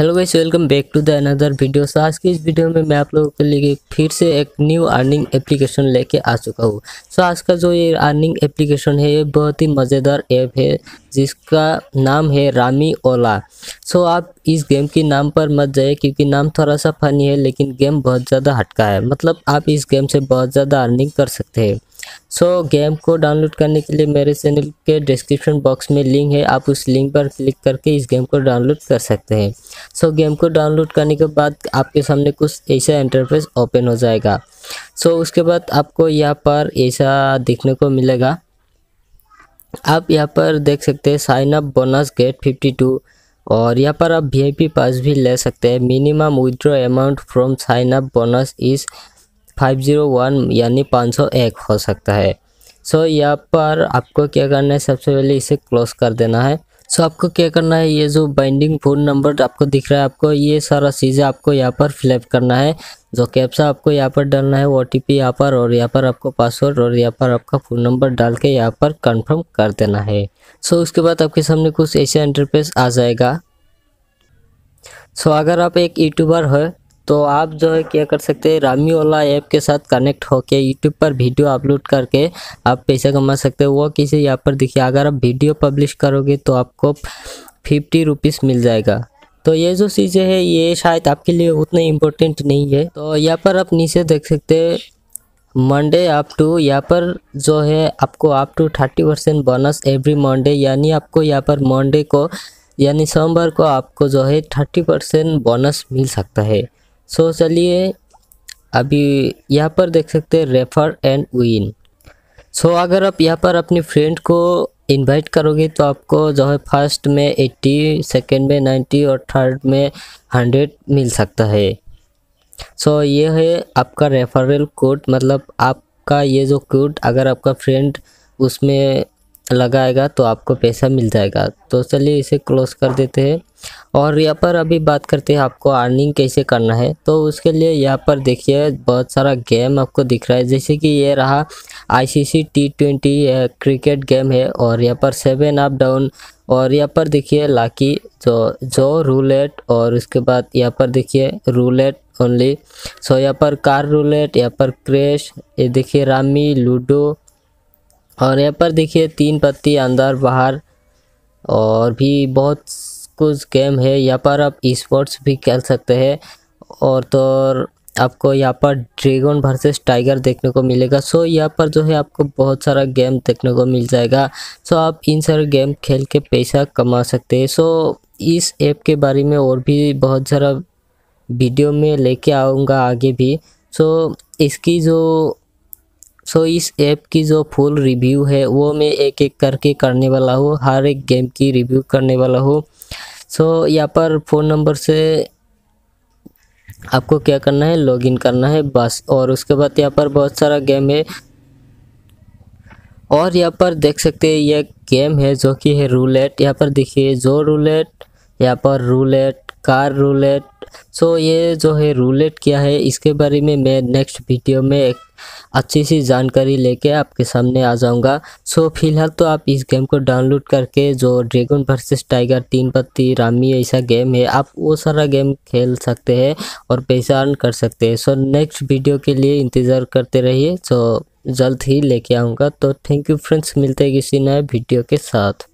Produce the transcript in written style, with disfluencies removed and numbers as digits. Hello guys, welcome back to the another video. So आज की इस वीडियो में मैं आप लोगों के लिए फिर से एक न्यू अर्निंग एप्लीकेशन लेके आ चुका हूँ। सो आज का जो ये अर्निंग एप्लीकेशन है ये बहुत ही मज़ेदार ऐप है जिसका नाम है रामी ओला। सो आप इस गेम के नाम पर मत जाइए क्योंकि नाम थोड़ा सा फनी है लेकिन गेम बहुत ज़्यादा हटका है, मतलब आप इस गेम से बहुत ज़्यादा अर्निंग कर सकते हैं। सो गेम को डाउनलोड करने के लिए मेरे चैनल के डिस्क्रिप्शन बॉक्स में लिंक है, आप उस लिंक पर क्लिक करके इस गेम को डाउनलोड कर सकते हैं। सो गेम को डाउनलोड करने के बाद आपके सामने कुछ ऐसा इंटरफेस ओपन हो जाएगा। सो उसके बाद आपको यहाँ पर ऐसा देखने को मिलेगा, आप यहाँ पर देख सकते हैं साइन अप बोनस गेट 52 और यहाँ पर आप VIP पास भी ले सकते हैं। Minimum withdraw amount from sign up bonus is 501 यानी 501 हो सकता है। सो यहाँ पर आपको क्या करना है, सबसे पहले इसे क्लोज कर देना है। सो आपको क्या करना है, ये जो बाइंडिंग फोन नंबर आपको दिख रहा है, आपको ये सारा चीज़ें आपको यहाँ पर फिलअप करना है। जो कैप्चा आपको यहाँ पर डालना है, OTP यहाँ पर, और यहाँ पर आपको पासवर्ड और यहाँ पर आपका फ़ोन नंबर डाल के यहाँ पर कन्फर्म कर देना है। सो उसके बाद आपके सामने कुछ ऐसा इंटरफेस आ जाएगा। सो अगर आप एक यूट्यूबर हो तो आप जो है क्या कर सकते हैं, रामी ओला ऐप के साथ कनेक्ट होकर यूट्यूब पर वीडियो अपलोड करके आप पैसा कमा सकते हो। वो किसी यहाँ पर देखिए, अगर आप वीडियो पब्लिश करोगे तो आपको 50 रुपीज़ मिल जाएगा। तो ये जो चीज़ें हैं ये शायद आपके लिए उतना इम्पोर्टेंट नहीं है। तो यहाँ पर आप नीचे देख सकते हैं मंडे अप टू, यहाँ पर जो है आपको up to 30% bonus every Monday, यानी आपको यहाँ पर मंडे को यानी सोमवार को आपको जो है 30% बोनस मिल सकता है। सो चलिए अभी यहाँ पर देख सकते हैं रेफर एंड विन। सो अगर आप यहाँ पर अपने फ्रेंड को इनवाइट करोगे तो आपको जो है फर्स्ट में 80, सेकेंड में 90 और थर्ड में 100 मिल सकता है। सो ये है आपका रेफरल कोड, मतलब आपका ये जो कोड अगर आपका फ्रेंड उसमें लगाएगा तो आपको पैसा मिल जाएगा। तो चलिए इसे क्लोज कर देते हैं और यहाँ पर अभी बात करते हैं आपको अर्निंग कैसे करना है। तो उसके लिए यहाँ पर देखिए बहुत सारा गेम आपको दिख रहा है, जैसे कि ये रहा ICC T20 क्रिकेट गेम है, और यहाँ पर 7 अप डाउन, और यहाँ पर देखिए लाकी जो रूलेट, और उसके बाद यहाँ पर देखिए रूलेट ओनली। सो यहाँ पर कार रूलेट, यहाँ पर क्रैश, ये देखिए रामी, लूडो, और यहाँ पर देखिए 3 पत्ती, अंदर बाहर, और भी बहुत कुछ गेम है। यहाँ पर आप स्पोर्ट्स भी खेल सकते हैं, और तो आपको यहाँ पर ड्रैगन वर्सेस टाइगर देखने को मिलेगा। सो यहाँ पर जो है आपको बहुत सारा गेम देखने को मिल जाएगा। सो आप इन सारे गेम खेल के पैसा कमा सकते हैं। सो इस ऐप के बारे में और भी बहुत सारा वीडियो में लेके आऊँगा आगे भी। सो इस ऐप की जो फुल रिव्यू है वो मैं एक एक करके करने वाला हूँ, हर एक गेम की रिव्यू करने वाला हूँ। सो यहाँ पर फ़ोन नंबर से आपको क्या करना है, लॉगिन करना है बस। और उसके बाद यहाँ पर बहुत सारा गेम है, और यहाँ पर देख सकते हैं यह गेम है जो कि है रूलेट। यहाँ पर देखिए जो रूलेट, यहाँ पर रूलेट, कार रूलेट। सो ये जो है रूलेट क्या है इसके बारे में मैं नेक्स्ट वीडियो में एक अच्छी सी जानकारी लेके आपके सामने आ जाऊंगा। सो फिलहाल तो आप इस गेम को डाउनलोड करके जो ड्रैगन वर्सेस टाइगर, 3 पत्ती, रामी ऐसा गेम है, आप वो सारा गेम खेल सकते हैं और पैसा अर्न कर सकते हैं। सो नेक्स्ट वीडियो के लिए इंतज़ार करते रहिए, सो जल्द ही लेके आऊँगा। तो थैंक यू फ्रेंड्स, मिलते हैं किसी नए वीडियो के साथ।